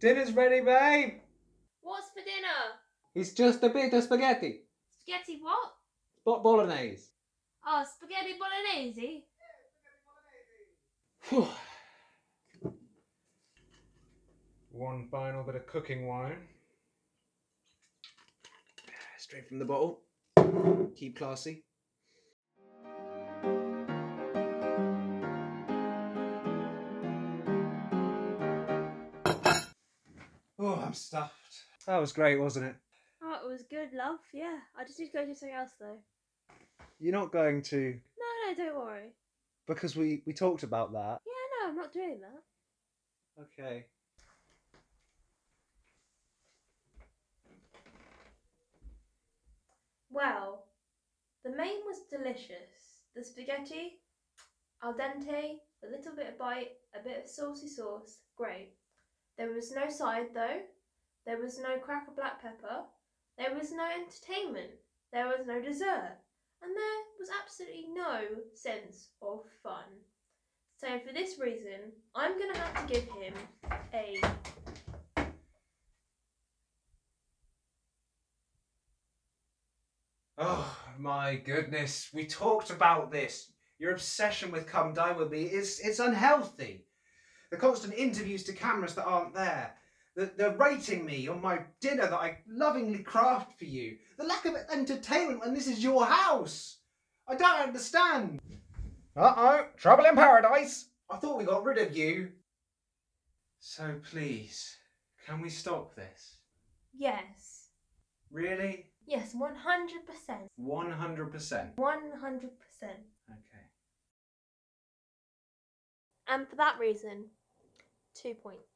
Dinner's ready, babe. What's for dinner? It's just a bit of spaghetti. Spaghetti what? Bolognese. Oh, spaghetti bolognese? Yeah, spaghetti bolognese. One final bit of cooking wine. Straight from the bottle. Keep classy. Oh, I'm stuffed. That was great, wasn't it? Oh, it was good, love. Yeah. I just need to go do something else, though. You're not going to... No, don't worry. Because we talked about that. Yeah, no, I'm not doing that. Okay. Well, the main was delicious. The spaghetti, al dente, a little bit of bite, a bit of saucy sauce, great. There was no side though, there was no crack of black pepper, there was no entertainment, there was no dessert, and there was absolutely no sense of fun. So for this reason, I'm going to have to give him a... Oh my goodness, we talked about this. Your obsession with Come Dine With Me is unhealthy. The constant interviews to cameras that aren't there. The rating me on my dinner that I lovingly craft for you. The lack of entertainment when this is your house. I don't understand. Uh-oh, trouble in paradise. I thought we got rid of you. So please, can we stop this? Yes. Really? Yes, 100%. 100%? 100%. Okay. And for that reason, 2 points.